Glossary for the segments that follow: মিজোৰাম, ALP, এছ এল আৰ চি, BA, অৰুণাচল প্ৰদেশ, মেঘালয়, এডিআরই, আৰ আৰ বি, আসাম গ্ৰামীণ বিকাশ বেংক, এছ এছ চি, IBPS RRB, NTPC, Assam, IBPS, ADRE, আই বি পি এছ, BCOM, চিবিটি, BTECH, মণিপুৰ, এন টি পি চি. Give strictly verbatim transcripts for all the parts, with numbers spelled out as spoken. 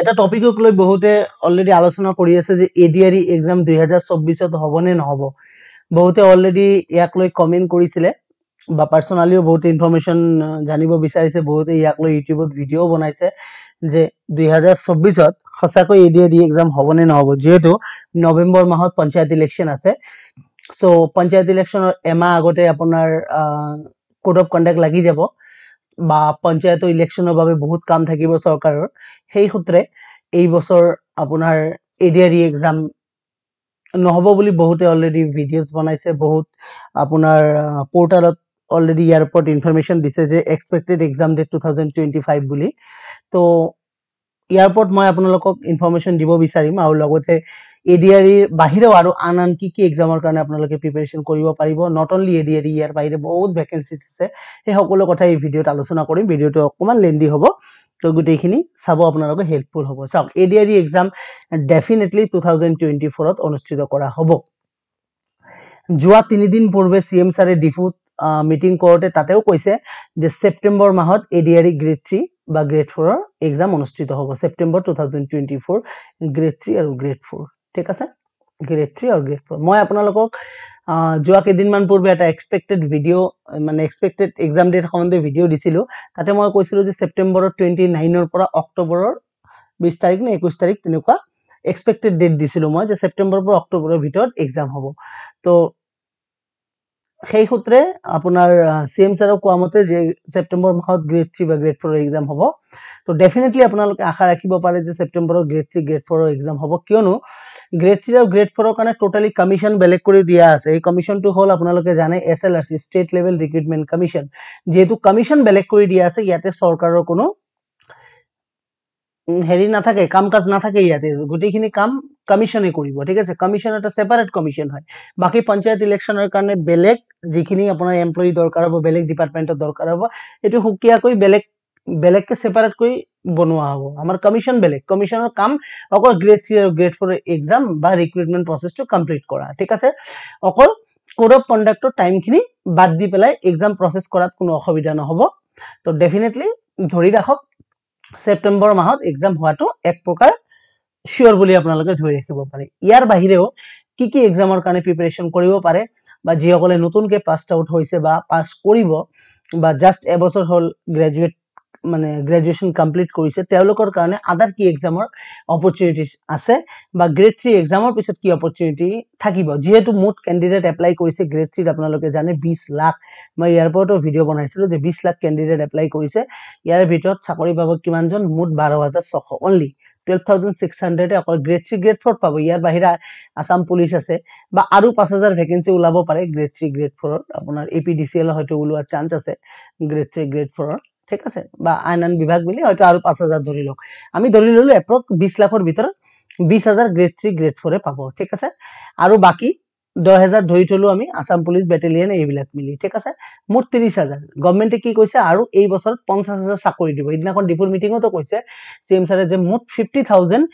এটা টপিকক লৈ বহুতে অলরেডি আলোচনা কৰি আছে যে এডিআরই এক্সাম দুই হাজার চৌবিশত হব নে নহব। বহুতে অলরেডি ইয়াক লৈ কমেন্ট কৰিছিলে বা পার্সোনালিও বহুতে ইনফরমেশন জানিব বিচাৰিছে, বহুতে ইয়াক লৈ ইউটিউবত ভিডিও বনাইছে যে দুই হাজার চৌবিশত সঁচাকৈ এডিআরই এক্সাম হব নে নহব। যেহেতু নৱেম্বৰ মাহত পঞ্চায়ত ইলেকশন আছে, সো পঞ্চায়ত ইলেকশনৰ এমাহ আগতে আপোনাৰ কোড অফ কন্ডাক্ট লাগি যাব বা পঞ্চায়ত ইলেকশ্যনৰ বাবে বহুত কাম থাকিব চৰকাৰৰ। সেই সূত্ৰে এই বছৰ আপোনাৰ এডিআরই এক্সাম নহ'ব বুলি বহুতে অলৰেডি ভিডিঅ'জ বনাইছে, বহুত আপোনাৰ পোৰ্টেলত অলৰেডি ইয়াৰ ওপৰত ইনফৰমেশ্যন দিছে যে expected exam date two thousand twenty five বুলি। তো ইয়াৰ ওপৰত মই আপোনালোকক ইনফৰমেশ্যন দিব বিচাৰিম আৰু লগতে এডিআরইৰ বাহিৰেও আৰু আন আন কি কি এক্সামৰ কাৰণে আপোনালোকে প্ৰিপেৰেশ্যন কৰিব পাৰিব, নট অনলি এডিআরই, ইয়াৰ বাহিৰে বহুত ভেকেঞ্চিজ আছে, সেই সকলো কথা এই ভিডিঅ'ত আলোচনা কৰিম। ভিডিঅ'টো অকণমান লেন্দি হ'ব, তো গোটেইখিনি চাব আপোনালোকে হেল্পফুল হ'ব। চাওক, এডিআরই exam definitely two thousand twenty ফ'ৰত অনুষ্ঠিত কৰা হ'ব। যোৱা তিনিদিন পূৰ্বে চি এম ছাৰে ডিফুত মিটিং কৰোঁতে তাতেও কৈছে যে ছেপ্টেম্বৰ মাহত এডিআরই গ্ৰেড থ্ৰী বা গ্ৰেড ফ'ৰৰ এক্সাম অনুষ্ঠিত হ'ব। September two thousand twenty four grade three আৰু গ্ৰেড ফ'ৰ, ঠিক আছে, গ্ৰেড থ্ৰী আৰু গ্ৰেড ফ'ৰ। মই আপোনালোকক যোৱা কেইদিনমান পূৰ্বে এটা এক্সপেক্টেড ভিডিঅ' মানে এক্সপেক্টেড এক্সাম ডেট সম্বন্ধে ভিডিঅ' দিছিলোঁ, তাতে মই কৈছিলোঁ যে ছেপ্টেম্বৰৰ টুৱেণ্টি নাইনৰ পৰা অক্টোবৰৰ বিছ তাৰিখ নে একৈছ তাৰিখ তেনেকুৱা এক্সপেক্টেড ডেট দিছিলোঁ মই, যে ছেপ্টেম্বৰৰ পৰা অক্টোবৰৰ ভিতৰত এক্সাম হ'ব। তো সেই সূত্ৰে আপোনাৰ চি এম ছাৰক কোৱা মতে যে ছেপ্টেম্বৰ মাহত গ্ৰেড থ্ৰী বা গ্ৰেড ফ'ৰৰ এক্সাম হ'ব। তো ডেফিনেটলি আপোনালোকে আশা ৰাখিব পাৰে যে ছেপ্টেম্বৰৰ গ্ৰেড থ্ৰী গ্ৰেড ফ'ৰৰ এক্সাম হ'ব, কিয়নো গ্ৰেড থ্ৰী আৰু গ্ৰেড ফ'ৰৰ কাৰণে টোটেলি কমিশ্যন বেলেগ কৰি দিয়া আছে। এই কমিশ্যনটো হ'ল আপোনালোকে জানে এছ এল আৰ চি, state level recruitment commission. যিহেতু কমিশ্যন বেলেগ কৰি দিয়া আছে, ইয়াতে চৰকাৰৰ কোনো হেৰি নাথাকে, কাম কাজ নাথাকে, ইয়াতে গোটেইখিনি কাম কমিশ্যনে কৰিব, ঠিক আছে। কমিশ্যন এটা ছেপাৰেট কমিশ্যন হয়। বাকী পঞ্চায়ত ইলেকশ্যনৰ কাৰণে বেলেগ যিখিনি আপোনাৰ এমপ্লয়ী দৰকাৰ হ'ব, বেলেগ ডিপাৰ্টমেণ্টৰ দৰকাৰ হ'ব, এইটো সুকীয়াকৈ বেলেগ বেলেগকৈ ছেপাৰেটকৈ বনোৱা হ'ব। আমাৰ কমিশ্যন বেলেগ, কমিশ্যনৰ কাম অকল গ্ৰেড থ্ৰী আৰু গ্ৰেড ফ'ৰ এক্সাম বা ৰিক্ৰুটমেণ্ট প্ৰচেছটো কমপ্লিট কৰা, ঠিক আছে। অকল কোড অফ কণ্ডাক্টৰ টাইমখিনি বাদ দি পেলাই এক্সাম প্ৰচেছ কৰাত কোনো অসুবিধা নহ'ব। তো ডেফিনেটলি ধৰি ৰাখক ছেপ্টেম্বৰ মাহত এক্সাম হোৱাটো এক প্ৰকাৰ শিয়ৰ বুলি আপোনালোকে ধৰি ৰাখিব পাৰে। ইয়াৰ বাহিৰেও কি কি এক্সামৰ কাৰণে প্ৰিপেৰেশ্যন কৰিব পাৰে বা যিসকলে নতুনকৈ পাছ আউট হৈছে বা পাছ কৰিব বা জাষ্ট এবছৰ হ'ল গ্ৰেজুৱেট মানে গ্ৰেজুৱেশ্যন কমপ্লিট কৰিছে, তেওঁলোকৰ কাৰণে আদাৰ কি এক্সামৰ অপৰচুনিটিজ আছে বা গ্ৰেড থ্ৰী এক্সামৰ পিছত কি অপৰচুনিটি থাকিব। যিহেতু মুঠ কেণ্ডিডেট এপ্লাই কৰিছে গ্ৰেড থ্ৰীত আপোনালোকে জানে বিশ লাখ, মই ইয়াৰ পৰাতো ভিডিঅ' বনাইছিলোঁ যে বিশ লাখ কেণ্ডিডেট এপ্লাই কৰিছে, ইয়াৰ ভিতৰত চাকৰি পাব কিমানজন, মুঠ বাৰ হাজাৰ ছশ অনলি টুৱেল্ভ থাউজেণ্ড ছিক্স হাণ্ড্ৰেডে অকল গ্ৰেড থ্ৰী গ্ৰেড ফ'ৰত পাব। ইয়াৰ বাহিৰে আছাম পুলিচ আছে বা আৰু পাঁচ হাজাৰ ভেকেঞ্চি ওলাব পাৰে গ্ৰেড থ্ৰী গ্ৰেড ফ'ৰত, আপোনাৰ এ পি ডি চি এল হয়তো ওলোৱাৰ চান্স আছে গ্ৰেড থ্ৰী গ্ৰেড ফ'ৰৰ, ঠিক আছে, বা আন আন বিভাগ মিলি হয়তো আৰু পাঁচ হাজাৰ ধৰি লওক, আমি ধৰি ললোঁ এপ্ৰক বিশ লাখৰ ভিতৰত বিশ হাজাৰ গ্ৰেড থ্ৰী গ্ৰেড ফ'ৰে পাব, ঠিক আছে। আৰু বাকী দহ হাজাৰ ধৰি থলোঁ আমি আছাম পুলিচ বেটেলিয়ান এইবিলাক মিলি, ঠিক আছে, মুঠ ত্ৰিছ হাজাৰ। গভমেণ্টে কি কৈছে আৰু এই বছৰত পঞ্চাছ হাজাৰ চাকৰি দিব। সিদিনাখন ডিপুৰ মিটিঙতো কৈছে চি এম ছাৰে যে মুঠ fifty thousand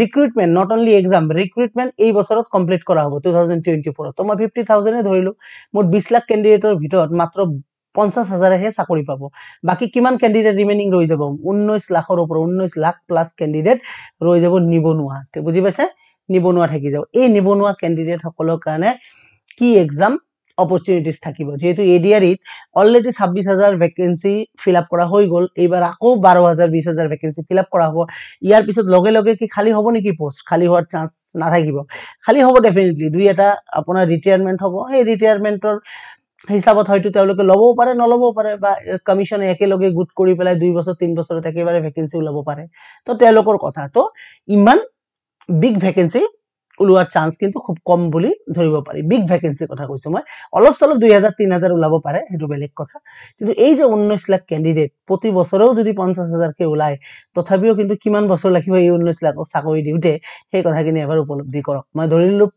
recruitment, not only exam, recruitment এই বছৰত কমপ্লিট কৰা হ'ব টু থাউজেণ্ড টুৱেণ্টি ফ'ৰত। তো মই ফিফটি থাউজেণ্ডে ধৰিলোঁ, মুঠ বিশ লাখ কেণ্ডিডেটৰ ভিতৰত মাত্ৰ পঞ্চাছ হাজাৰেহে চাকৰি পাব। বাকী কিমান কেণ্ডিডেট ৰিমেইনিং ৰৈ যাব, ঊনৈছ লাখৰ ওপৰত, ঊনৈছ লাখ প্লাছ কেণ্ডিডেট ৰৈ যাব নিবনুৱা, বুজি পাইছে, নিবনুৱা থাকি যাব। এই নিবনুৱা কেণ্ডিডেটসকলৰ কাৰণে কি এক্সাম অপৰচুনিটিজ থাকিব, যিহেতু এডিআৰইত অলৰেডি ছাব্বিছ হাজাৰ ভেকেঞ্চি ফিল আপ কৰা হৈ গ'ল, এইবাৰ আকৌ বাৰ হাজাৰ বিছ হাজাৰ ভেকেঞ্চি ফিল আপ কৰা হ'ব। ইয়াৰ পিছত লগে লগে কি খালী হ'ব নেকি পোষ্ট? খালী হোৱাৰ চান্স নাথাকিব, খালী হ'ব ডেফিনেটলি। দুই এটা আপোনাৰ ৰিটায়াৰমেণ্ট হ'ব, সেই ৰিটায়াৰমেণ্টৰ হিচাপত হয়তো তেওঁলোকে ল'বও পাৰে, নল'বও পাৰে, বা কমিশ্যনে একেলগে গোট কৰি পেলাই দুই বছৰ তিন বছৰত একেবাৰে ভেকেঞ্চি ওলাব পাৰে, তো তেওঁলোকৰ কথা। তো ইমান বিগ ভেকেঞ্চি ওলোৱাৰ চান্স কিন্তু খুব কম বুলি ধৰিব পাৰি। বিগ ভেকেঞ্চিৰ কথা কৈছোঁ মই, অলপ চলপ দুই হাজাৰ তিনি হাজাৰ ওলাব পাৰে, সেইটো বেলেগ কথা, কিন্তু এই যে ঊনৈছ লাখ কেণ্ডিডেট প্ৰতি বছৰেও যদি পঞ্চাছ হাজাৰকৈ ওলায়, তথাপিও কিন্তু কিমান বছৰ লাগিব এই ঊনৈছ লাখক চাকৰি দিওঁতে, সেই কথাখিনি এবাৰ উপলব্ধি কৰক। মই ধৰি ল'লোঁ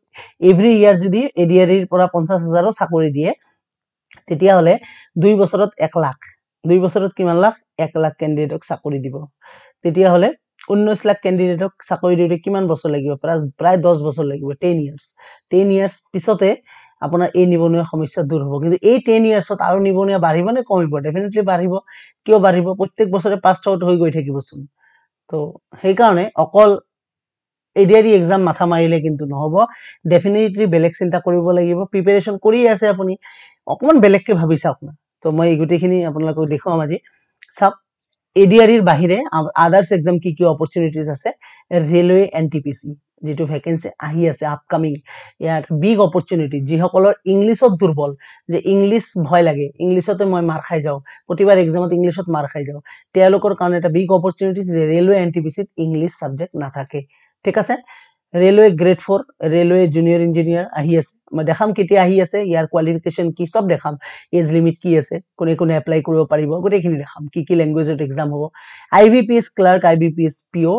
এভৰি ইয়াৰ যদি এডিআৰইৰ পৰা পঞ্চাছ হাজাৰো চাকৰি দিয়ে, তেতিয়াহ'লে দুই বছৰত এক লাখ, দুই বছৰত কিমান লাখ, এক লাখ কেণ্ডিডেটক চাকৰি দিব। তেতিয়াহ'লে ঊনৈছ লাখ কেণ্ডিডেটক চাকৰি দিওঁতে কিমান বছৰ লাগিব, প্ৰায় প্ৰায় দহ বছৰ লাগিব, টেন ইয়াৰ্ছ। টেন ইয়াৰ্ছ পিছতে আপোনাৰ এই নিবনুৱা সমস্যা দূৰ হ'ব, কিন্তু এই টেন ইয়াৰ্ছত আৰু নিবনুৱা বাঢ়িব নে কমিব? ডেফিনেটলি বাঢ়িব। কিয় বাঢ়িব? প্ৰত্যেক বছৰে পাছ আউট হৈ গৈ থাকিবচোন, তো সেইকাৰণে অকল এডিআৰই এক্সাম মাথা মাৰিলে কিন্তু নহ'ব, ডেফিনেটলি বেলেগ চিন্তা কৰিব লাগিব। প্ৰিপেৰেশ্যন কৰি আছে আপুনি, অকণমান বেলেগকৈ ভাবি চাওক না। তো মই এই গোটেইখিনি আপোনালোকক দেখুৱাম আজি। চাওক, এডিআৰইৰ বাহিৰে আদাৰ্ছ এক্সাম কি কি অপৰচুনিটিজ আছে। Railway এন টি পি চি যিটো ভেকেঞ্চি আহি আছে আপকামিং, ইয়াত বিগ অপৰচুনিটি। যিসকলৰ ইংলিছত দুৰ্বল, যে ইংলিছ ভয় লাগে, ইংলিছতে মই মাৰ খাই যাওঁ, প্ৰতিবাৰ এক্সামত ইংলিছত মাৰ খাই যাওঁ, তেওঁলোকৰ কাৰণে এটা বিগ অপৰচুনিটি যে ৰেলৱে এন টি পি চিত ইংলিছ ছাবজেক্ট নাথাকে। ঠিক আছে, railway grade four, railway junior engineer আহি আছে। মই দেখাম কেতিয়া আহি আছে, ইয়াৰ কোৱালিফিকেশ্যন কি চব দেখাম, এজ লিমিট কি আছে, কোনে কোনে এপ্লাই কৰিব পাৰিব, গোটেইখিনি দেখাম, কি কি লেংগুৱেজত এক্সাম হ'ব। আই বি পি এছ clerk, আই বি পি এছ P O'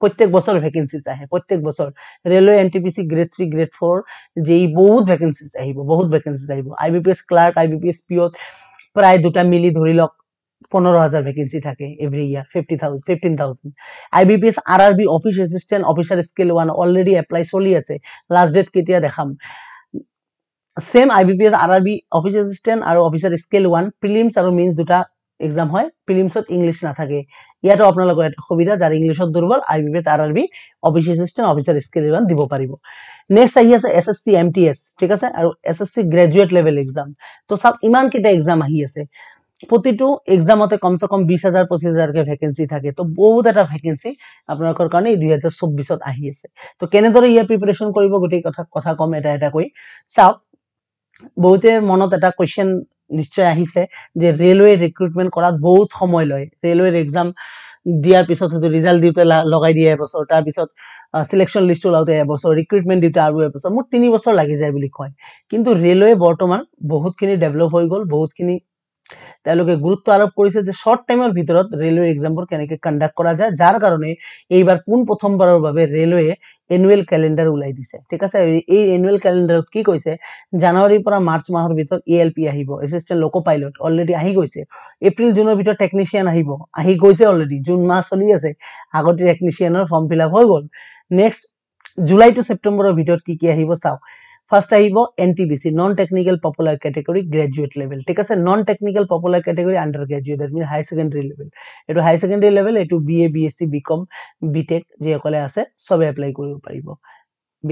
প্ৰত্যেক বছৰ ভেকেঞ্চিজ আহে, প্ৰত্যেক বছৰ। Railway এন টি পি চি grade three, grade four, J E বহুত ভেকেঞ্চিজ আহিব, বহুত ভেকেঞ্চিজ আহিব। আই বি পি এছ clerk, আই বি পি এছ P অ'ত প্ৰায় দুটা মিলি ধৰি লওক পনেরো হাজার ভ্যাকেন্সি থাকে every year, fifty thousand fifteen thousand IBPS R RB office assistant officer scale one already apply চলি আছে, লাস্ট ডেট কেতিয়া দেখাম। Same IBPS R RB office assistant আর অফিসার স্কেল ওয়ান প্রিলিমস আর মেইনস দুটা এক্সাম হয়। প্রিলিমসত ইংলিশ নাথাকে, ইয়াতো আপোনালোকৰ এটা সুবিধা, যাৰ ইংলিছত দুৰ্বল IBPS R RB office assistant officer scale one দিব পাৰিব। নেক্সট আহি আছে এছ এছ চি M T S, ঠিক আছে, আৰু এছ এছ চি graduate level exam. তো সব ইমান কেইটা এক্সাম আহি আছে, প্ৰতিটো এক্সামতে কমচে কম বিশ হাজাৰ পঁচিছ হাজাৰকে ভেকেঞ্চি থাকে। তো বহুত এটা ভেকেঞ্চি আপোনালোকৰ কাৰণে দুই হাজাৰ চৌব্বিছত আহি আছে। তো কেনেদৰে ইয়াৰ প্ৰিপেৰেশ্যন কৰিব গোটেই কথা কথা কম এটা এটা কৈ। চাওক, বহুতে মনত এটা কুৱেশ্যন নিশ্চয় আহিছে যে ৰেলৱে ৰিক্ৰুটমেণ্ট কৰাত বহুত সময় লয়, ৰেলৱেৰ এক্সাম দিয়াৰ পিছত হয়তো ৰিজাল্ট দিওঁতে লগাই দিয়ে এবছৰ, তাৰপিছত চিলেকশ্যন লিষ্ট ওলাওঁতে এবছৰ, ৰিক্ৰুটমেণ্ট দিওঁতে আৰু এবছৰ, মোৰ তিনি বছৰ লাগি যায় বুলি কয়। কিন্তু ৰেলৱে বৰ্তমান বহুতখিনি ডেভেলপ হৈ গ'ল, বহুতখিনি তেওঁলোকে গুৰুত্ব আৰোপ কৰিছে যে শৰ্ট টাইমৰ ভিতৰত ৰেলৱে এক্সামবোৰ কেনেকৈ কণ্ডাক্ট কৰা যায়, যাৰ কাৰণে এইবাৰ পোন প্ৰথমবাৰৰ বাবে ৰেলৱে এনুৱেল কেলেণ্ডাৰ ওলাই দিছে। ঠিক আছে, এই এনুৱেল কেলেণ্ডাৰত কি কৈছে, জানুৱাৰীৰ পৰা মাৰ্চ মাহৰ ভিতৰত এ এল পি আহিব, এছিষ্টেণ্ট লোক' পাইলট অলৰেডি আহি গৈছে, এপ্ৰিল জুনৰ ভিতৰত টেকনিচিয়ান আহিব, আহি গৈছে অলৰেডি, জুন মাহ চলি আছে, আগতে টেকনিচিয়ানৰ ফৰ্ম ফিল আপ হৈ গ'ল। নেক্সট জুলাই টু ছেপ্টেম্বৰৰ ভিতৰত কি কি আহিব চাওক। ফাৰ্ষ্ট আহিব N T B C, non technical popular category graduate level. ঠিক আছে, non technical popular category under graduate, that mean high secondary level, এইটো হাই ছেকেণ্ডেৰী লেভেল, এইটো B A, B S C, BCom, BTech যিসকলে আছে চবে apply কৰিব পাৰিব,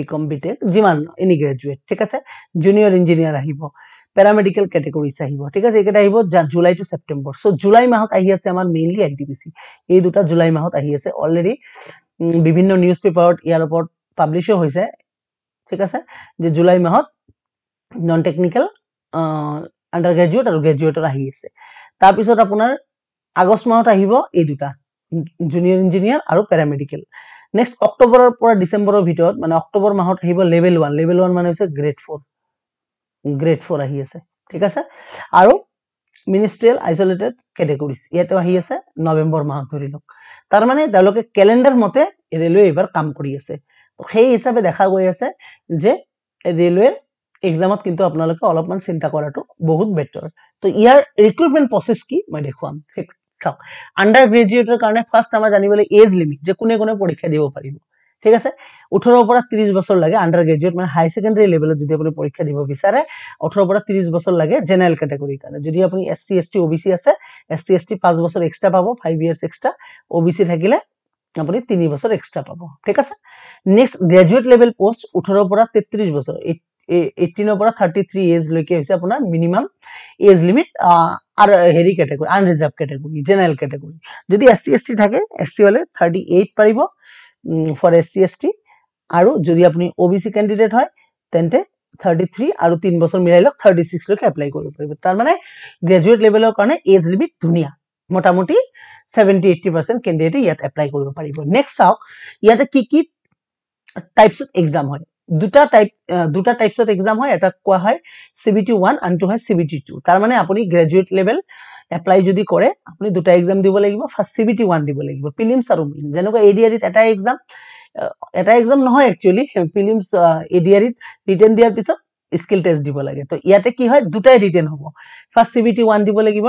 BCom, BTech যিমান এনি গ্ৰেজুৱেট। ঠিক আছে, জুনিয়ৰ ইঞ্জিনিয়াৰ আহিব, পেৰামেডিকেল কেটেগৰীজ আহিব। ঠিক আছে, এইকেইটা আহিব জুলাই টু ছেপ্টেম্বৰ। চ' জুলাই মাহত আহি আছে আমাৰ mainly N T B C, এই দুটা জুলাই মাহত আহি আছে। অলৰেডি বিভিন্ন নিউজ পেপাৰত ইয়াৰ ওপৰত পাব্লিছো হৈছে। ঠিক আছে, যে জুলাই মাহত নন টেকনিকেল আণ্ডাৰ গ্ৰেজুৱেট আৰু গ্ৰেজুৱেটৰ আহি আছে। তাৰপিছত আপোনাৰ আগষ্ট মাহত আহিব এই দুটা, জুনিয়ৰ ইঞ্জিনিয়াৰ আৰু পেৰামেডিকেল। নেক্সট অক্টোবৰৰ পৰা ডিচেম্বৰৰ ভিতৰত, মানে অক্টোবৰ মাহত আহিব লেভেল ওৱান, লেভেল ওৱান মানে হৈছে গ্ৰেড ফ'ৰ, গ্ৰেড ফ'ৰ আহি আছে। ঠিক আছে, আৰু মিনিষ্ট্ৰিয়েল আইচলেটেড কেটেগৰিজ ইয়াতে আহি আছে নৱেম্বৰ মাহত ধৰি লওক। তাৰমানে তেওঁলোকে কেলেণ্ডাৰ মতে ৰেলৱে এইবাৰ কাম কৰি আছে। সেই হিচাপে দেখা গৈ আছে যে ৰেলৱেৰ এক্সামত কিন্তু আপোনালোকে অলপমান চিন্তা কৰাটো বহুত বেটাৰ। তো ইয়াৰ ৰিক্ৰুটমেণ্ট প্ৰচেছ কি মই দেখুৱাম। চাওক, আণ্ডাৰ গ্ৰেজুৱেটৰ কাৰণে ফাৰ্ষ্ট আমাৰ জানিবলৈ এজ লিমিট, যে কোনে কোনে পৰীক্ষা দিব পাৰিব। ঠিক আছে, ওঠৰৰ পৰা ত্ৰিছ বছৰ লাগে আণ্ডাৰ গ্ৰেজুৱেট, মানে হাই ছেকেণ্ডেৰী লেভেলত যদি আপুনি পৰীক্ষা দিব বিচাৰে ওঠৰৰ পৰা ত্ৰিছ বছৰ লাগে জেনেৰেল কেটেগৰীৰ কাৰণে। যদি আপুনি S C, S T, O' B C আছে, এছ চি, এছ টি পাঁচ বছৰ এক্সট্ৰা পাব, five years extra, O' B C থাকিলে আপুনি তিনি বছৰ এক্সট্ৰা পাব। ঠিক আছে, নেক্সট গ্ৰেজুৱেট লেভেল পোষ্ট ওঠৰৰ পৰা তেত্ৰিছ বছৰ, এইটিনৰ পৰা থাৰ্টি থ্ৰী এজ লৈকে হৈছে আপোনাৰ মিনিমাম এজ লিমিট। আৰু হেৰি category unreserved category, general category, যদি এছ টি, এছ টি থাকে, এছ টি হ'লে থাৰ্টি এইট পাৰিব for S C, S T, আৰু যদি আপুনি অ' বি চি কেণ্ডিডেট হয় তেন্তে থাৰ্টি থ্ৰী আৰু তিন বছৰ মিলাই লওক থাৰ্টি ছিক্সলৈকে এপ্লাই কৰিব পাৰিব। তাৰমানে গ্ৰেজুৱেট লেভেলৰ কাৰণে এজ লিমিট ধুনীয়া, মোটামুটি সেভেন্টি এইটি পাৰ্চেণ্ট কেণ্ডিডেটে ইয়াত এপ্লাই কৰিব পাৰিব। নেক্সট চাওক, ইয়াতে কি কি টাইপছত এক্সাম হয়। দুটা টাইপ দুটা টাইপছত এক্সাম হয়, এটা কোৱা হয় চিবিটি ওৱান, আনটো হয় চিবিটি টু। তাৰমানে আপুনি গ্ৰেজুৱেট লেভেল এপ্লাই যদি কৰে আপুনি দুটা এক্সাম দিব লাগিব। ফাৰ্ষ্ট চিবিটি ওৱান দিব লাগিব, প্ৰিলিমছ আৰু মেইন। যেনেকুৱা এডিআৰইত এটা এক্সাম, এটা এক্সাম নহয় একচুৱেলি, প্ৰিলিমছ এডিআৰইত ৰিটেন দিয়াৰ পিছত স্কিল টেষ্ট দিব লাগে। তো ইয়াতে কি হয়, দুটাই ৰিটেন হ'ব। ফাৰ্ষ্ট চিবিটি ওৱান দিব লাগিব।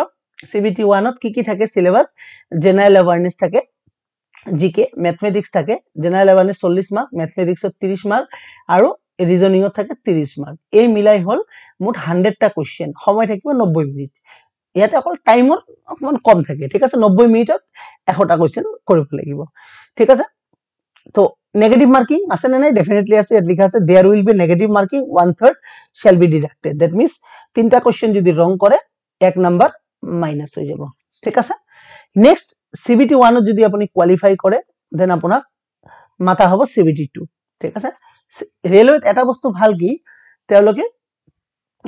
চিবিটি ওৱানত কি কি থাকে চিলেবাছ, জেনেৰেল এৱাৰনেছ থাকে, জি কে, মেথমেটিক্স থাকে, জেনেৰেল এৱাৰনেছ চল্লিছ মাৰ্ক, মেথমেটিক্সত ত্ৰিশ মাৰ্ক আৰু ৰিজনিঙত থাকে ত্ৰিশ মাৰ্ক। এই মিলাই হ'ল মুঠ হাণ্ড্ৰেডটা কুৱেশ্যন, সময় থাকিব নব্বৈ মিনিট। ইয়াতে অকল টাইমৰ অকমান কম থাকে, ঠিক আছে। নব্বৈ মিনিটত এশটা কুৱেশ্যন কৰিব লাগিব, ঠিক আছে। তো নেগেটিভ মার্কিং আছে না নাই? ডেফিনেটলি আছে। ইয়াত লিখা আছে there will be negative marking, one third shall be deducted. That means তিনটা কোয়েশ্চেন যদি রং করে এক নাম্বার মাইনাস হয়ে যাব, ঠিক আছে। নেক্সট সিবিটি ওয়ানত যদি আপনি কোয়ালিফাই কৰে দেন আপোনাৰ মাথা হব সিবিটি টু, ঠিক আছে। ৰেলৱেত এটা বস্তু ভাল কি তেওঁলোকে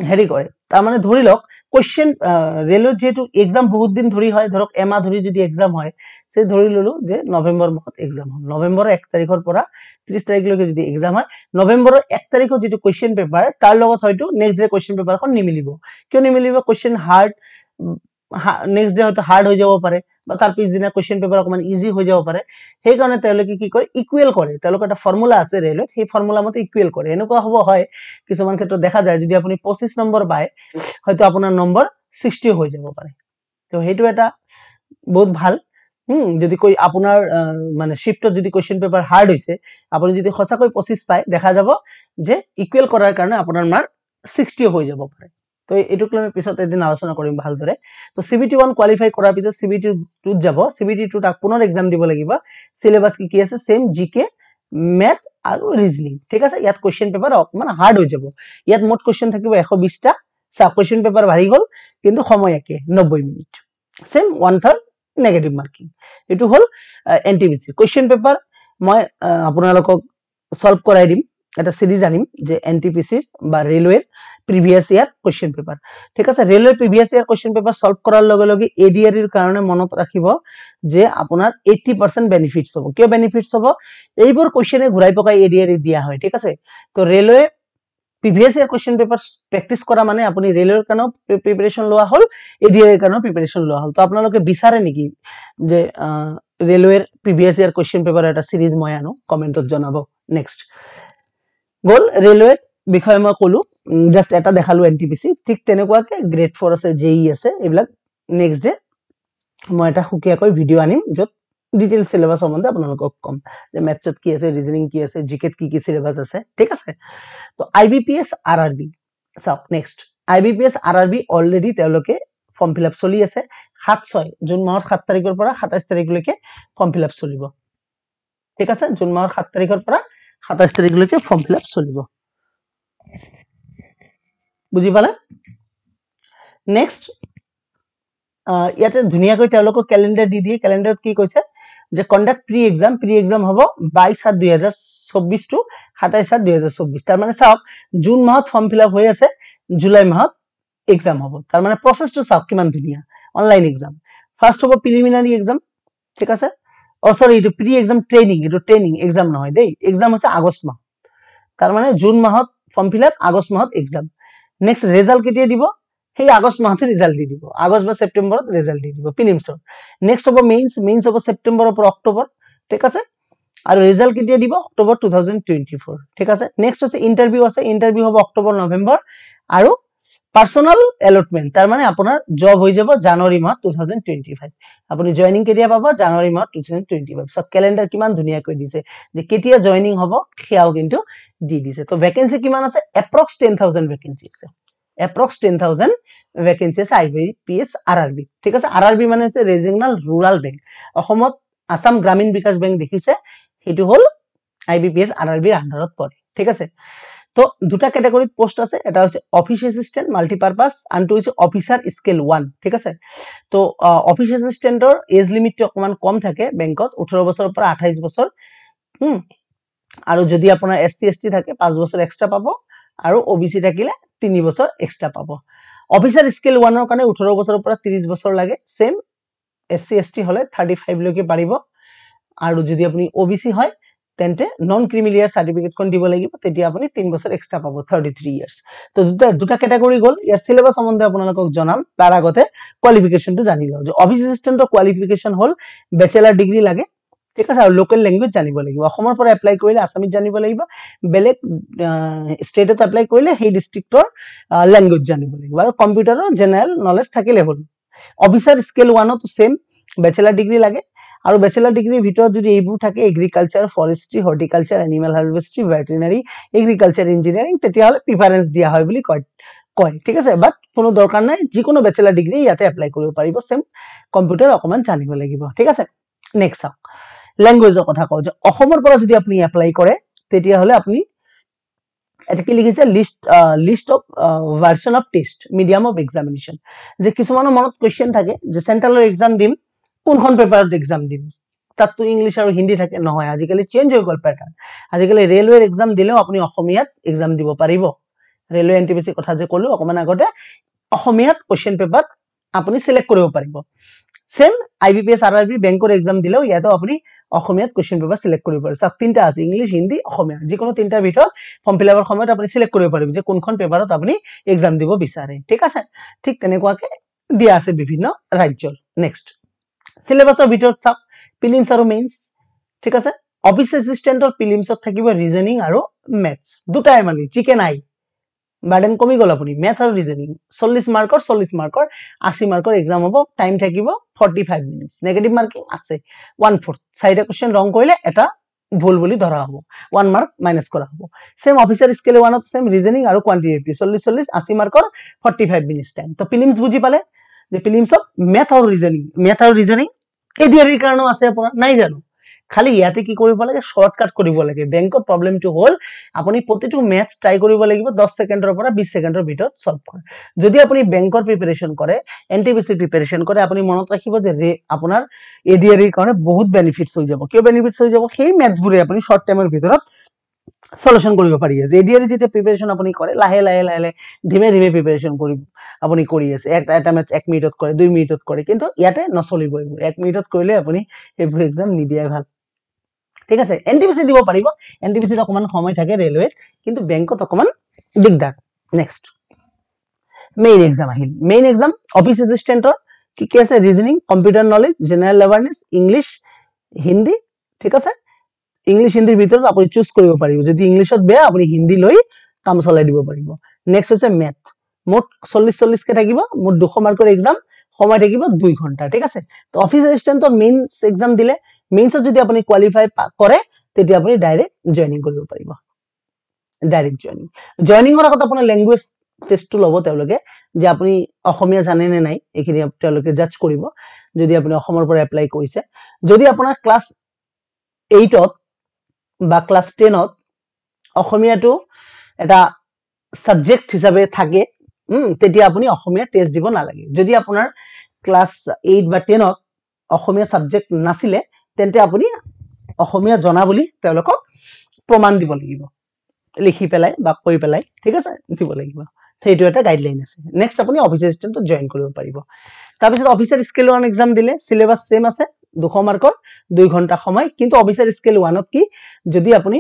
হেৰি কৰে, তাৰ মানে ধৰি লওক কোয়েশ্চেন ৰেলৱেত যেহেতু এক্সাম বহুত দিন ধৰি হয়, ধৰক এমাহ ধৰি যদি এক্সাম হয়, সেই ধৰি ললো যে নৱেম্বৰ মাহত এক্সাম হ'ল, নৱেম্বৰৰ এক তাৰিখৰ পৰা ত্ৰিছ তাৰিখলৈকে যদি এক্সাম হয়, নৱেম্বৰৰ এক তাৰিখৰ যিটো কোয়েশ্চেন পেপাৰ তাৰ লগত হয়তো নেক্সট ডে কোয়েশ্চেন পেপাৰখন নিমিলিব। কিয় নিমিলিব? কোয়েশ্চেন হাৰ্ড, নেক্সট ডে হয়তো হাৰ্ড হৈ যাব পাৰে, বা তাৰ পিছদিনা কোয়েশ্চেন পেপাৰ অকণমান ইজি হৈ যাব পাৰে। সেইকাৰণে তেওঁলোকে কি কৰে, ইকুৱেল কৰে। তেওঁলোকৰ এটা ফৰ্মুলা আছে ৰেলৱেত, সেই ফৰ্মুলা মতে ইকুৱেল কৰে। এনেকুৱা হ'ব হয় কিছুমান ক্ষেত্ৰত দেখা যায় যদি আপুনি পঁচিছ নম্বৰ পায় হয়তো আপোনাৰ নম্বৰ ছিক্সটি হৈ যাব পাৰে। তো সেইটো এটা বহুত ভাল। হম যদি কৈ আপোনাৰ মানে শিফটত যদি কোয়েশ্চেন পেপাৰ হাৰ্ড হৈছে, আপুনি যদি সঁচাকৈ পঁচিছ পায়, দেখা যাব যে ইকুৱেল কৰাৰ কাৰণে আপোনাৰ মাৰ্ক ছিক্সটি হৈ যাব পাৰে। তো এইটোক আমি পিছত এদিন আলোচনা কৰিম ভালদৰে। তো সিবিটি ওৱান কোৱালিফাই কৰাৰ পিছত সিবিটি টুত যাব, সিবিটি টুত পুনৰ এক্সাম দিব লাগিব। সিলেবাস কি কি আছে? সেম জিকে, মেথ আৰু ৰিজনিং, ঠিক আছে। ইয়াত কোয়েশ্চেন পেপাৰ অকণমান হাৰ্ড হৈ যাব। ইয়াত মোট কোয়েশ্চেন থাকিব এশ বিশটা। চাব কোয়েশ্চেন পেপাৰ বাঢ়ি গ'ল, কিন্তু সময় একে নব্বৈ minute. Same one third negative marking. এইটো হ'ল এন টি পি চি question paper. মই আপোনালোকক সলভ কৰাই দিম, এটা সিরিজ আনিম যে এনটিপিসির বা রেলওয়ের প্রিভিয়াস ইয়ার কোয়েশ্চেন পেপার, ঠিক আছে। রেলওয়ের previous year question paper solve করার লগে লগে এডিআরইর কারণে মনত রাখিব যে আপনার এইটি পার্সেন্ট বেনিফিটস হব। কিয় বেনিফিটস হব? এইবোৰ কোয়েশ্চেনে ঘূৰাই পকাই এডিআরই দিয়া হয়, ঠিক আছে। তো railway previous year question paper practice করা মানে আপনি রেলওয়ের কারণে প্রিপারেশন লওয়া হল, এডিআরইর কারণে প্রিপারেশন লওয়া হল। তো আপোনালোকে বিচাৰে নেকি যে রেলওয়ের প্রিভিয়াস ইয়ার কোয়েশ্চেন পেপার এটা সিরিজ মই আনো? কমেন্টত জনাব। নেক্সট গ'ল ৰেলৱেৰ বিষয়ে মই ক'লো, জাষ্ট এটা দেখালো এন টি পি চি। ঠিক তেনেকুৱাকে গ্ৰেড ফ'ৰ আছে, জে ই আছে, এইবিলাক নেক্সট ডে মই এটা সুকীয়াকৈ ভিডিঅ' আনিম য'ত ডিটেইল চিলেবাছ সম্বন্ধে আপোনালোকক ক'ম যে মেথছত কি আছে, ৰিজনিং কি আছে, জি কেত কি কি চিলেবাছ আছে, ঠিক আছে। তো আই বি পি এছ আৰ আৰ বি চাওক। Next আই বি পি এছ আৰ আৰ বি already তেওঁলোকে ফৰ্ম ফিল আপ চলি আছে। সাত ছয় জুন মাহৰ সাত তাৰিখৰ পৰা সাতাইছ তাৰিখলৈকে ফৰ্ম ফিল আপ চলিব, ঠিক আছে। জুন মাহৰ সাত তাৰিখৰ পৰা সাতাইশ তাৰিখলৈকে ফৰ্ম ফিল আপ চলিব, বুজি পালে? নেক্সট ইয়াতে ধুনীয়াকৈ তেওঁলোকক কেলেণ্ডাৰ দি দিয়ে। কেলেণ্ডাৰত কি কৈছে যে conduct pre exam, pre exam হ'ব বাইশ সাত দুই হাজাৰ চৌব্বিশ টু সাতাইশ সাত দুই হাজাৰ চৌব্বিশ। তাৰ মানে চাওক জুন মাহত ফৰ্ম ফিল আপ হৈ আছে, জুলাই মাহত এক্সাম হ'ব। তাৰ মানে প্ৰচেছটো চাওক কিমান ধুনীয়া, অনলাইন এক্সাম। ফাৰ্ষ্ট হ'ব প্ৰিলিমিনাৰী এক্সাম, ঠিক আছে। অ চৰি এইটো প্ৰি এক্সাম ট্ৰেইনিং, এইটো ট্ৰেইনিং এক্সাম নহয় দেই, এক্সাম হৈছে আগষ্ট মাহ। তাৰ মানে জুন মাহত ফৰ্ম ফিল আপ, আগষ্ট মাহত এক্সাম। নেক্সট ৰিজাল্ট কেতিয়া দিব? সেই আগষ্ট মাহতে ৰিজাল্ট দি দিব, আগষ্ট বা ছেপ্টেম্বৰত ৰিজাল্ট দি দিব প্ৰিলিমছৰ। নেক্সট হ'ব মেইনছ, মেইনছ হ'ব ছেপ্টেম্বৰৰ পৰা অক্টোবৰ, ঠিক আছে। আৰু ৰিজাল্ট কেতিয়া দিব? October two thousand twenty four, ঠিক আছে। নেক্সট হৈছে ইণ্টাৰভিউ আছে, ইণ্টাৰভিউ হ'ব অক্টোবৰ নৱেম্বৰ। আৰু পাৰ্চনেল এলটমেণ্ট, তাৰ মানে আপোনাৰ জব হৈ যাব জানুৱাৰী মাহত টু থাউজেণ্ড টুৱেণ্টি ফাইভ। আপুনি জইনিং কেতিয়া পাব? জানুৱাৰী মাহত টু থাউজেণ্ড টুৱেণ্টি ফাইভ। চব কেলেণ্ডাৰ কিমান ধুনীয়াকৈ দিছে যে কেতিয়া জইনিং হ'ব সেয়াও কিন্তু দি দিছে। তো ভেকেঞ্চি কিমান আছে? এপ্ৰক্স টেন থাউজেণ্ড ভেকেঞ্চি আছে, এপ্ৰক্স টেন থাউজেণ্ড ভেকেঞ্চি আছে আই বি পি এছ আৰ আৰ বি, ঠিক আছে। আৰ আৰ বি মানে হৈছে ৰিজিয়নেল ৰুৰাল বেংক। অসমত আসাম গ্ৰামীণ বিকাশ বেংক দেখিছে, সেইটো হ'ল আই বি পি এছ R R বিৰ আণ্ডাৰত পৰে, ঠিক আছে। তো দুটা ক্যাটাগরির পোস্ট আছে, এটা হচ্ছে অফিস অ্যাসিস্ট্যান্ট মাল্টিপারপাস, আনটো হচ্ছে অফিসার স্কেল ওয়ান, ঠিক আছে। তো অফিস অ্যাসিস্ট্যান্টৰ এজ লিমিটটো অকমান কম থাকে বেংকত, ওঠৰ বছৰৰ পৰা আঠাইছ বছৰ। হুম আৰু যদি আপোনাৰ এছ চি এছ টি থাকে পাঁচ বছৰ এক্সট্ৰা পাব, আৰু অ বি চি থাকিলে তিনি বছৰ এক্সট্ৰা পাব। অফিসার স্কেল ওৱানৰ কাৰণে ওঠৰ বছৰৰ পৰা ত্ৰিছ বছৰ লাগে, same S C S T হলে থাৰ্টি ফাইভলৈকে পাৰিব। আৰু যদি আপুনি অ বি চি হয় তেন্তে নন ক্রিমিলিয়ার সার্টিফিকেটখন দিব লাগিব, তেতিয়া আপুনি তিন বছৰ এক্সট্ৰা পাব, থাৰ্টি থ্ৰী ইয়াৰ্ছ। তো দুটা দুটা ক্যাটাগরি গ'ল। ইয়াৰ সিলেবাস সম্বন্ধে আপোনালোকক জনাম, তাৰ আগতে কোৱালিফিকেশ্যনটো জানি লওঁ যে অফিচ এচিষ্টেণ্টৰ কোৱালিফিকেশ্যন হ'ল বেচেলাৰ ডিগ্ৰী লাগে, ঠিক আছে। আৰু লোকেল লেংগুৱেজ জানিব লাগিব। অসমৰ পৰা এপ্লাই কৰিলে আছামিজ জানিব লাগিব, বেলেগ ষ্টেটত এপ্লাই কৰিলে সেই ডিষ্ট্ৰিক্টৰ লেংগুৱেজ জানিব লাগিব, আৰু কম্পিউটাৰৰ জেনেৰেল নলেজ থাকিলে হ'ল। অফিচাৰ স্কেল ওৱানত সেম বেচেলাৰ ডিগ্ৰী লাগে, আৰু বেচেলাৰ ডিগ্ৰীৰ ভিতৰত যদি এইবোৰ থাকে এগ্ৰিকালচাৰ, ফৰেষ্ট্ৰি, হৰ্টিকালচাৰ, এনিমেল হাৰ্ভেষ্ট্ৰি, ভেটেৰিনাৰী, এগ্ৰিকালচাৰ ইঞ্জিনিয়াৰিং, তেতিয়াহ'লে প্ৰিফাৰেঞ্চ দিয়া হয় বুলি কয় কয়, ঠিক আছে। বাট কোনো দরকার নাই, যিকোনো ব্যাচেলার ডিগ্রি ইয়াতে এপ্লাই কৰিব পাৰিব। সেম কম্পিউটাৰ অকমান জানিব লাগিব, ঠিক আছে। নেক্সট চাওক ল্যাঙ্গুৱেজৰ কথা কওঁ যে অসমৰ পৰা যদি আপুনি এপ্লাই কৰে তেতিয়াহলে আপুনি এটা কি লিখিছে list list of version of test medium of examination, যে কিছুমানৰ মনত কোৱেশ্চন থাকে যে চেণ্ট্ৰেলৰ এক্সাম দিম কোনখন পেপাৰত এক্সাম দিম, তাততো ইংলিশ আৰু হিন্দী থাকে নহয়। আজিকালি চেঞ্জ হৈ গ'ল প্যাটার্ন, আজিকালি ৰেলৱেৰ এক্সাম দিলেও আপুনি অসমীয়াত এক্সাম দিব পাৰিব। ৰেলৱে এনটিপিচি কথা যে ক'লো অকমান আগতে, অসমীয়াত কোৱেশ্চন পেপাৰ আপুনি সিলেক্ট কৰিব পাৰিব। সেম আইবিপিএস আরআরবি বেংকৰ এক্সাম দিলেও ইয়াতো আপুনি অসমীয়াত কোয়েশ্চন পেপার সিলেক্ট কৰিব পাৰিব। সব তিনটা আছে, ইংলিশ হিন্দি অসমীয়া, যিকোনো তিনটাৰ ভিতৰত ফর্ম ফিল আপৰ সময়ত আপুনি সিলেক্ট কৰিব পাৰিব যে কোনখন পেপাৰত আপুনি এক্সাম দিব বিচাৰে, ঠিক আছে। ঠিক তেনেকুৱাকে দিয়া আছে বিভিন্ন ৰাজ্যৰ। নেক্সট সিলেবাসৰ ভিতৰত সব প্ৰিলিমছ আৰু মেইনছ, ঠিক আছে। অফিচ এসিস্টেন্টৰ প্ৰিলিমছত থাকিব ৰিজনিং আৰু ম্যাথছ, দুটাই মানে চিকেন আই বার্ডেন কমি গ'ল। আপুনি ম্যাথ আৰু ৰিজনিং চল্লিশ মাৰ্কৰ চল্লিশ মাৰ্কৰ আশী মাৰ্কৰ এক্সাম হ'ব, টাইম থাকিব পঁয়তাল্লিশ মিনিটছ। নেগেটিভ মার্কিং আছে এক চতুর্থাংশ, চাৰিটা কোৱেশ্চন ৰং কৰিলে এটা ভুল বুলি ধৰা হ'ব, এক মাৰ্ক মাইনাস কৰা হ'ব। সেম অফিচাৰ স্কেল ওৱানত সেম ৰিজনিং আৰু কোৱান্টিটেটিভ চল্লিশ চল্লিশ আশী মাৰ্কৰ পঁয়তাল্লিশ মিনিটছ টাইম। তো প্ৰিলিমছ বুজি পালে যে প্ৰিলিমছত ম্যাথ আৰু ৰিজনিং, ম্যাথ আৰু ৰিজনিং এডিআরই কাৰণেও আছে আপোনাৰ, নাই জানো? খালি ইয়াতে কি কৰিব লাগে শর্টকাট কৰিব লাগে। বেংকৰ প্ৰবলেমটো হ'ল আপুনি প্ৰতিটো ম্যাথ ট্ৰাই কৰিব লাগিব দহ ছেকেণ্ডৰ পৰা বিশ ছেকেণ্ডৰ ভিতৰত সলভ কৰে। যদি আপুনি বেংকৰ প্ৰিপাৰেচন কৰে, এনটিপিসি প্ৰিপাৰেচন কৰে, আপুনি মনত ৰাখিব যে আপোনাৰ এডিআরইৰ কাৰণে বহুত বেনিফিটছ হৈ যাব। কিয় বেনিফিটছ হৈ যাব? সেই ম্যাথবোৰে আপুনি শর্ট টাইমৰ ভিতৰত সলিউশন কৰিব পাৰি আছে। এডিআরই যেতিয়া প্ৰিপাৰেচন আপুনি কৰে লাহে লাহে লাহে লাহে ধীমে ধীমে প্ৰিপাৰেচন কৰিব আপুনি কৰি আছে। এটা এটা ম্যাথ এক মিনিটত কৰে, দুই মিনিটত কৰে, কিন্তু ইয়াতে নচলিব। এইবোৰ এক মিনিটত কৰিলে আপুনি এইবোৰ এক্সাম নিদিয়াই ভাল, ঠিক আছে। এনটিপিসি দিব পাৰিব, এনটিপিসিত অকমান সময় থাকে ৰেলৱেত, কিন্তু বেংকত অকমান দিগদাৰ। নেক্সট মেইন এক্সাম আহিল। মেইন এক্সাম অফিচ এসিস্টেন্টৰ কি কি আছে? Reasoning, computer knowledge, general awareness, English Hindi, ঠিক আছে। ইংলিশ হিন্দিৰ ভিতৰত আপুনি চুজ কৰিব পাৰিব, যদি ইংলিশত বেয়া আপুনি হিন্দি লৈ কাম চলাই দিব পাৰিব। নেক্সট হৈছে ম্যাথ, মোট চল্লিশ চল্লিশ কে থাকিব, মোট দুশ মাৰ্কৰ এক্সাম, সময় থাকিব দুই ঘণ্টা, ঠিক আছে। তো অফিচ এসিস্টেন্টৰ মেইন এক্সাম দিলে মেইনছত যদি আপুনি কোৱালিফাই কৰে তেতিয়া আপুনি ডাইৰেক্ট জইনিং কৰিব পাৰিব। ডাইৰেক্ট জইনিং জইনিঙৰ আগত আপোনাৰ ল্যাঙ্গুৱেজ টেষ্টটো ল'ব তেওঁলোকে, যে আপুনি অসমীয়া জানে নে নাই এইখিনি তেওঁলোকে জাজ কৰিব যদি আপুনি অসমৰ পৰা এপ্লাই কৰিছে। যদি আপোনাৰ ক্লাছ এইটত বা ক্লাছ টেনত অসমীয়াটো এটা সাবজেক্ট হিচাপে থাকে তেতিয়া আপুনি অসমীয়া টেষ্ট দিব নালাগে। যদি আপোনাৰ ক্লাছ এইট বা টেনত অসমীয়া সাবজেক্ট নাছিলে তেন্তে আপুনি অসমীয়া জনা বুলি তেওঁলোকক প্ৰমাণ দিব লাগিব, লিখি পেলাই বা কৈ পেলাই, ঠিক আছে, দিব লাগিব। সেইটো এটা গাইডলাইন আছে। নেক্সট আপুনি অফিচ এসিষ্টেণ্টত জইন কৰিব পাৰিব। তাৰপিছত অফিচাৰ স্কেল ওৱান এক্সাম দিলে সিলেবাস সেম আছে, দুশ মাৰ্কৰ দুই ঘণ্টা সময়। কিন্তু অফিচাৰ স্কেল ওৱানত কি যদি আপুনি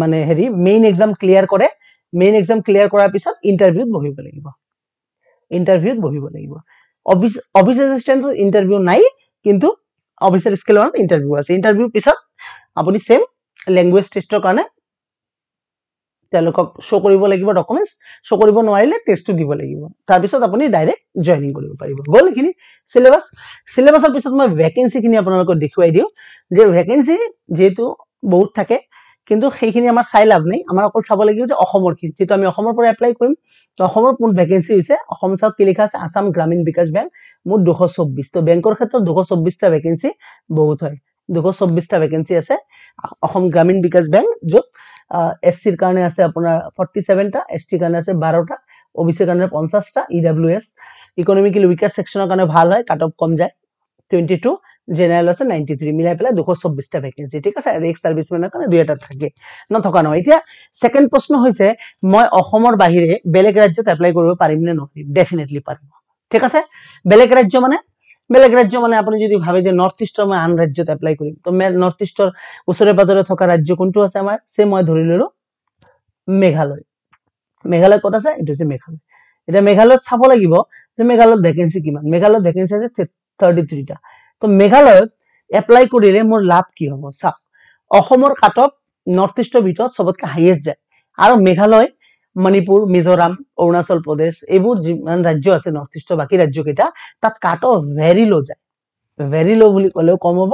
মানে হেৰি মেইন এক্সাম ক্লিয়াৰ কৰে, মেইন এক্সাম ক্লিয়াৰ কৰাৰ পিছত ইণ্টাৰভিউত বহিব লাগিব। ইণ্টাৰভিউত বহিব লাগিব। অফিচ অফিচ এসিষ্টেণ্টৰ ইন্টারভিউ নাই, কিন্তু অফিচাৰ স্কেল ওৱানত ইন্টারভিউ আছে। ইন্টারভিউ পিছত আপুনি সেম ল্যাঙ্গুৱেজ টেষ্টৰ কাৰণে তেওঁলোকক শো কৰিব লাগিব ডকুমেন্টস, শো কৰিব নোৱাৰিলে টেষ্টটো দিব লাগিব। তাৰপিছত আপুনি ডাইৰেক্ট জইনিং কৰিব পাৰিব। গ'ল এইখিনি সিলেবাস। সিলেবাসৰ পিছত মই ভেকেঞ্চিখিনি আপোনালোকক দেখুৱাই দিওঁ, যে ভেকেঞ্চি যিহেতু বহুত থাকে কিন্তু সেইখিনি আমাৰ চাই লাভ নাই। আমাৰ অকল চাব লাগিব যে অসমৰ কি, যিটো আমি অসমৰ পৰা এপ্লাই কৰিম তো অসমৰ কোন ভেকেঞ্চি হৈছে। অসম চাওক কি লিখা আছে, আসাম গ্ৰামীণ বিকাশ বেংক, মুঠ দুশ চৌব্বিশ। তো বেংকৰ ক্ষেত্ৰত দুশ চৌব্বিশটা ভেকেঞ্চি বহুত হয়, দুশ চৌব্বিশটা ভেকেঞ্চি আছে অসম গ্ৰামীণ বিকাশ বেংক, য'ত এছ চিৰ কাৰণে আছে আপোনাৰ ফৰ্টি ছেভেনটা, এছ টিৰ কাৰণে আছে বাৰটা, অবিচিৰ কাৰণে পঞ্চাছটা, E W S economically weaker ছেকশ্যনৰ কাৰণে ভাল হয়, কাট অফ কম যায় টুৱেণ্টি টু, জেনেৰেল আছে নাইনটি থ্ৰী, মিলাই পেলাই দুশ চৌব্বিশটা ভেকেঞ্চি, ঠিক আছে। আৰু এক্স চাৰ্ভিচমেনৰ কাৰণে দুই এটা থাকে, নথকা নহয়। এতিয়া ছেকেণ্ড প্ৰশ্ন হৈছে মই অসমৰ বাহিৰে বেলেগ ৰাজ্যত এপ্লাই কৰিব পাৰিম নে নোৱাৰিম? ডেফিনেটলি পাৰিব, ঠিক আছে। বেলেগ ৰাজ্য মানে বেলেগ ৰাজ্য মানে আপুনি যদি ভাবে যে নৰ্থ ইষ্টৰ মই আন ৰাজ্যত এপ্লাই কৰিম, তো নৰ্থ ইষ্টৰ ওচৰে পাজৰে থকা ৰাজ্য কোনটো আছে আমাৰ? সেই মই ধৰি ললো মেঘালয়। মেঘালয় ক'ত আছে? এইটো হৈছে মেঘালয়। এতিয়া মেঘালয়ত চাব লাগিব যে মেঘালয়ত ভেকেঞ্চি কিমান। মেঘালয়ত ভেকেঞ্চি আছে থাৰ্টি থ্ৰীটা। তো মেঘালয়ত এপ্লাই কৰিলে মোৰ লাভ কি হ'ব? চাওক, অসমৰ কাট অফ নৰ্থ ইষ্টৰ ভিতৰত চবতকৈ হাইয়েষ্ট যায়, আৰু মেঘালয়, মণিপুৰ, মিজোৰাম, অৰুণাচল প্ৰদেশ এইবোৰ যিমান ৰাজ্য আছে নৰ্থ ইষ্টৰ বাকী ৰাজ্যকেইটা তাত কাট অফ ভেৰি ল' যায়। ভেৰি ল' বুলি ক'লেও কম হ'ব,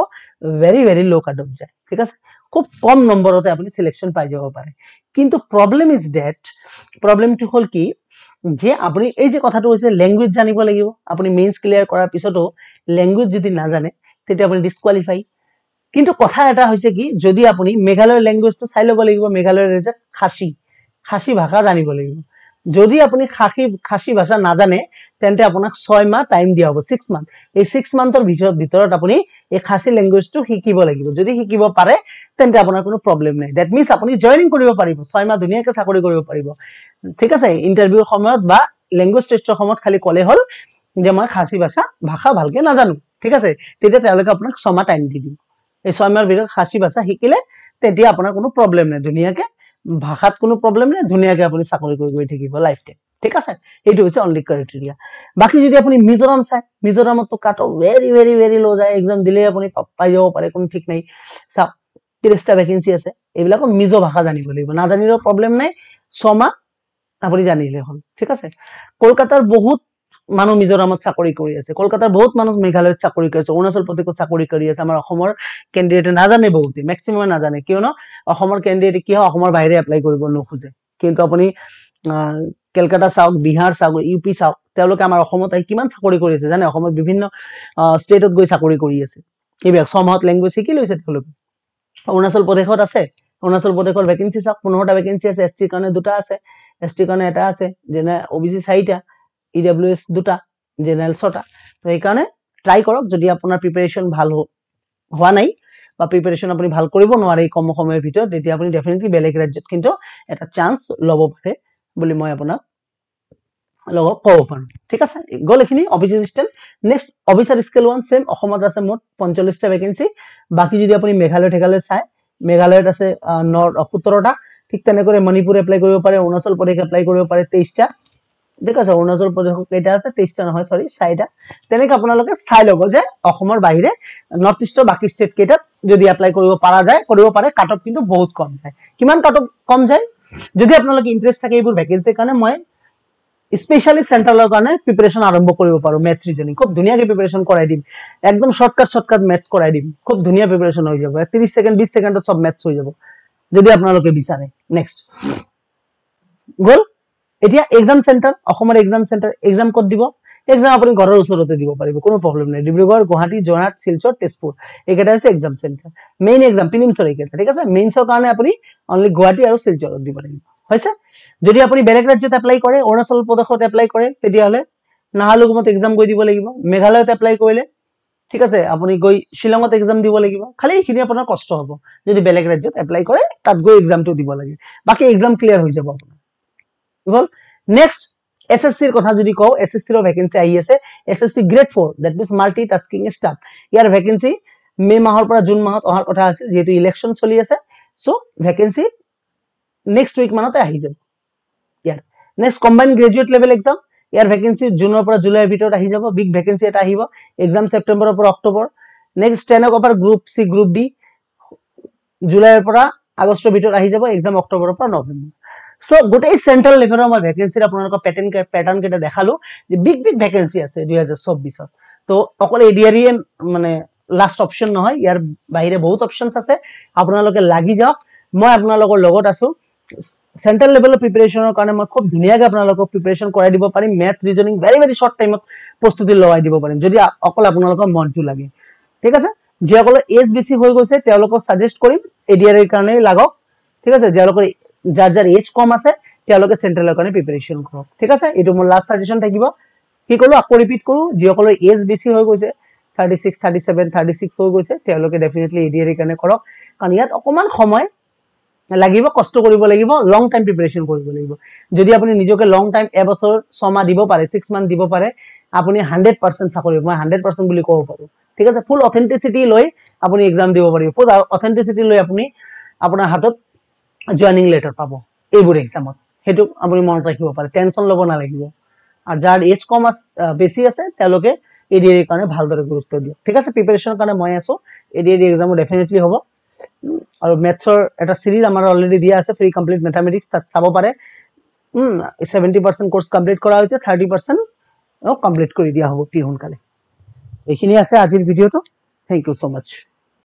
ভেৰি ভেৰি ল' কাট অফ যায়, ঠিক আছে। খুব কম নম্বৰতে আপুনি সিলেকশন পাই যাব পাৰে। কিন্তু প্রবলেম ইজ দ্যাট, প্রবলেমটো হল কি যে আপুনি এই যে কথাটো হৈছে ল্যাঙ্গুৱেজ জানিব লাগিব। আপুনি মেইনস ক্লিয়ার কৰাৰ পিছতো ল্যাঙ্গুৱেজ যদি না জানে তেতিয়া আপুনি ডিসকোয়ালিফাই। কিন্তু কথা এটা হৈছে কি, যদি আপুনি মেঘালয়ৰ ল্যাঙ্গুৱেজটো চাই ল'ব লাগিব, মেঘালয়ৰ যে খাসী খাসী ভাষা জানিব লাগিব। যদি আপুনি খাসী খাসী ভাষা নাজানে তেন্তে আপোনাক ছয় মাহ টাইম দিয়া হ'ব, ছিক্স মান্থ। এই ছিক্স মান্থৰ ভিতৰত আপুনি এই খাসী লেংগুৱেজটো শিকিব লাগিব। যদি শিকিব পাৰে তেন্তে আপোনাৰ কোনো প্ৰব্লেম নাই। দ্যাট মিনছ আপুনি জইনিং কৰিব পাৰিব, ছয় মাহ ধুনীয়াকৈ চাকৰি কৰিব পাৰিব, ঠিক আছে। ইণ্টাৰভিউৰ সময়ত বা লেংগুৱেজ টেষ্টৰ সময়ত খালি ক'লে হ'ল যে মই খাসী ভাষা ভাষা ভালকৈ নাজানো, ঠিক আছে, তেতিয়া তেওঁলোকে আপোনাক ছমাহ টাইম দি দিব। এই ছয় মাহৰ ভিতৰত খাসী ভাষা শিকিলে তেতিয়া আপোনাৰ কোনো প্ৰব্লেম নাই, ধুনীয়াকৈ ভাষাত কোনো প্ৰব্লেম নাই, ধুনীয়াকে আপুনি চাকৰি কৰি গৈ থাকিব লাইফ টাইম, ঠিক আছে। এইটো হৈছে অনলি ক্ৰাইটেৰিয়া। বাকী যদি আপুনি মিজোৰাম চাই, মিজোৰামতো কাট অফ ভেৰি ভেৰি ভেৰি ল' যায়, এক্সাম দিলে আপুনি পাই যাব পাৰে, কোনো ঠিক নাই। চাওক ত্ৰিশটা ভেকেঞ্চি আছে, এইবিলাকত মিজো ভাষা জানিব লাগিব, নাজানিলেও প্ৰব্লেম নাই, ছমাহ আপুনি জানিলে হ'ল, ঠিক আছে। কলকাতাৰ বহুত মানুহ মিজোৰামত চাকৰি কৰি আছে, কলকাতাৰ বহুত মানুহ মেঘালয়ত চাকৰি কৰি আছে, অৰুণাচল প্ৰদেশত চাকৰি কৰি আছে। আমাৰ অসমৰ কেণ্ডিডেটে নাজানে, বহুতে মেক্সিমামে নাজানে, কিয়নো অসমৰ কেণ্ডিডেটে কি হয় অসমৰ বাহিৰে এপ্লাই কৰিব নোখোজে। কিন্তু আপুনি কেলকাতা চাওক, বিহাৰ চাওক, ইউ পি চাওক, তেওঁলোকে আমাৰ অসমত আহি কিমান চাকৰি কৰি আছে জানে, অসমৰ বিভিন্ন ষ্টেটত গৈ চাকৰি কৰি আছে। এইবিলাক ছমাহত লেংগুৱেজ শিকি লৈছে তেওঁলোকে। অৰুণাচল প্ৰদেশত আছে, অৰুণাচল প্ৰদেশৰ ভেকেঞ্চি চাওক, পোন্ধৰটা ভেকেঞ্চি আছে, এছ চিৰ কাৰণে দুটা আছে, এছ টিৰ কাৰণে এটা আছে, যেনে অ' বি চি চাৰিটা, ই ডব্লিউ এছ দুটা, জেনেৰেল ছটা। তো সেইকাৰণে ট্ৰাই কৰক, যদি আপোনাৰ প্ৰিপেৰেশ্যন ভাল হোৱা নাই বা প্ৰিপেৰেশ্যন আপুনি ভাল কৰিব নোৱাৰে এই কম সময়ৰ ভিতৰত, তেতিয়া আপুনি ডেফিনেটলি বেলেগ ৰাজ্যত কিন্তু এটা চান্স ল'ব পাৰে বুলি মই আপোনাক লগত ক'ব পাৰোঁ, ঠিক আছে। গ'ল এইখিনি অফিচাৰ ষ্টেল। Next officer scale one, same অসমত আছে মুঠ পঞ্চল্লিছটা ভেকেঞ্চি। বাকী যদি আপুনি মেঘালয় ঠেঘালয় চাই, মেঘালয়ত আছে সোতৰটা, ঠিক তেনেকৈ মণিপুৰ এপ্লাই কৰিব পাৰে, অৰুণাচল প্ৰদেশ এপ্লাই কৰিব পাৰে তেইছটা, ঠিক আছে। অৰুণাচল প্ৰদেশত কেইটা আছে, তেইছটা নহয় চৰি চাৰিটা। তেনেকে আপোনালোকে চাই ল'ব যে অসমৰ বাহিৰে নৰ্থ ইষ্টৰ বাকী ষ্টেট কেইটাত যদি এপ্লাই কৰিব পৰা যায় কৰিব পাৰে। কাট অফ কিন্তু বহুত কম যায়। কিমান কাট অফ কম যায়? যদি আপোনালোকে ইণ্টাৰেষ্ট থাকে এইবোৰ ভেকেঞ্চিৰ কাৰণে, মই স্পেচিয়েলি চেণ্ট্ৰেলৰ কাৰণে প্ৰিপেৰেশ্যন আৰম্ভ কৰিব পাৰোঁ। মেথ ৰিজনিং খুব ধুনীয়াকৈ প্ৰিপেৰেশ্যন কৰাই দিম, একদম শৰ্টকাট শৰ্টকাট মেথছ কৰাই দিম, খুব ধুনীয়া প্ৰিপেৰেশ্যন হৈ যাব, ত্ৰিছ ছেকেণ্ড বিশ ছেকেণ্ডত চব মেথছ হৈ যাব যদি আপোনালোকে বিচাৰে। নেক্সট গ'ল এতিয়া এক্সাম চেণ্টাৰ। অসমৰ এক্সাম চেণ্টাৰ, এক্সাম ক'ত দিব? এক্সাম আপুনি ঘৰৰ ওচৰতে দিব পাৰিব, কোনো প্ৰব্লেম নাই। ডিব্ৰুগড়, গুৱাহাটী, যোৰহাট, শিলচৰ, তেজপুৰ এইকেইটা হৈছে এক্সাম চেণ্টাৰ। মেইন এক্সাম প্ৰিলিমছৰ এইকেইটা, ঠিক আছে। মেইনছৰ কাৰণে আপুনি অনলি গুৱাহাটী আৰু শিলচৰত দিব লাগিব, হৈছে। যদি আপুনি বেলেগ ৰাজ্যত এপ্লাই কৰে, অৰুণাচল প্ৰদেশত এপ্লাই কৰে, তেতিয়াহ'লে নাহালুগুমত এক্সাম গৈ দিব লাগিব। মেঘালয়ত এপ্লাই কৰিলে, ঠিক আছে, আপুনি গৈ শ্বিলঙত এক্সাম দিব লাগিব। খালি এইখিনি আপোনাৰ কষ্ট হ'ব। যদি বেলেগ ৰাজ্যত এপ্লাই কৰে তাত গৈ এক্সামটো দিব লাগে, বাকী এক্সাম ক্লিয়াৰ হৈ যাব আপোনাৰ। গ'ল। নেক্সট এছ এছ চিৰ কথা যদি কওঁ, এছ এছ চিৰ ভেকেঞ্চি আহি আছে, এছ এছ চি grade four, that means multi tasking staff. ইয়াৰ ভেকেঞ্চি মে' মাহৰ পৰা জুন মাহত অহাৰ কথা আছিল, যিহেতু ইলেকশ্যন চলি আছে, চ' ভেকেঞ্চি নেক্সট উইক মানতে আহি যাব ইয়াৰ। Next combine graduate level exam, ইয়াৰ ভেকেঞ্চি জুনৰ পৰা জুলাইৰ ভিতৰত আহি যাব, বিগ ভেকেঞ্চি এটা আহিব। এক্সাম ছেপ্টেম্বৰৰ পৰা October. Next stenographer group C, group D জুলাইৰ পৰা আগষ্টৰ ভিতৰত আহি যাব, এক্সাম অক্টোবৰৰ পৰা নৱেম্বৰ। সো গোটেই চেণ্ট্ৰেল লেভেলৰ মই ভেকেঞ্চিৰ আপোনালোকৰ পেটাৰ্ণ পেটাৰ্ণ কেইটা দেখালো, যে বিগ বিগ ভেকেঞ্চি আছে দুই হাজাৰ চৌব্বিছত। তো অকল এডিআৰই মানে লাষ্ট অপশ্যন নহয়, ইয়াৰ বাহিৰে বহুত অপশ্যনছ আছে, আপোনালোকে লাগি যাওক। মই আপোনালোকৰ লগত আছো। চেণ্ট্ৰেল লেভেলৰ প্ৰিপেৰেশ্যনৰ কাৰণে মই খুব ধুনীয়াকৈ আপোনালোকক প্ৰিপেৰেশ্যন কৰাই দিব পাৰিম। Math reasoning very very short টাইমত প্ৰস্তুতি লগাই দিব পাৰিম, যদি অকল আপোনালোকৰ মনটো লাগে, ঠিক আছে। যিসকলৰ এজ বেছি হৈ গৈছে তেওঁলোকক ছাজেষ্ট কৰিম এডিআৰইৰ কাৰণে লাগক, ঠিক আছে। যিসকলৰ যাৰ যাৰ এজ কম আছে তেওঁলোকে চেণ্ট্ৰেলৰ কাৰণে প্ৰিপেৰেশ্যন কৰক, ঠিক আছে। এইটো মোৰ লাষ্ট ছাজেশ্যন থাকিব। কি ক'লোঁ আকৌ ৰিপিট কৰোঁ, যিসকলৰ এজ বেছি হৈ গৈছে, thirty six thirty seven thirty six হৈ গৈছে, তেওঁলোকে ডেফিনেটলি এডিআৰই কাৰণে কৰক, কাৰণ ইয়াত অকণমান সময় লাগিব, কষ্ট কৰিব লাগিব, লং টাইম প্ৰিপেৰেশ্যন কৰিব লাগিব। যদি আপুনি নিজকে লং টাইম এবছৰ ছমাহ দিব পাৰে, ছিক্স মান্থ দিব পাৰে, আপুনি হাণ্ড্ৰেড পাৰ্চেণ্ট চাকৰি, মই হাণ্ড্ৰেড পাৰ্চেণ্ট বুলি ক'ব পাৰোঁ, ঠিক আছে। ফুল অথেণ্টিচিটি লৈ আপুনি এক্সাম দিব পাৰিব, ফুল অথেণ্টিচিটি লৈ আপুনি আপোনাৰ হাতত জইনিং লেটাৰ পাব এইবোৰ এক্সামত। সেইটো আপুনি মনত ৰাখিব পাৰে, টেনশ্যন ল'ব নালাগিব। আৰু যাৰ এজ কম আছে বেছি আছে তেওঁলোকে এডিআৰইৰ কাৰণে ভালদৰে গুৰুত্ব দিয়ক, ঠিক আছে। প্ৰিপেৰেশ্যনৰ কাৰণে মই আছোঁ, এডিআৰই এক্সামো ডেফিনেটলি হ'ব। আৰু মেথছৰ এটা ছিৰিজ আমাৰ অলৰেডি দিয়া আছে, ফ্ৰী কমপ্লিট মেথামেটিক্স, তাত চাব পাৰে। ছেভেণ্টি পাৰ্চেণ্ট কোৰ্চ কমপ্লিট কৰা হৈছে, থাৰ্টি পাৰ্চেণ্ট কমপ্লিট কৰি দিয়া হ'ব অতি সোনকালে। এইখিনি আছে আজিৰ ভিডিঅ'টো। Thank you so' much.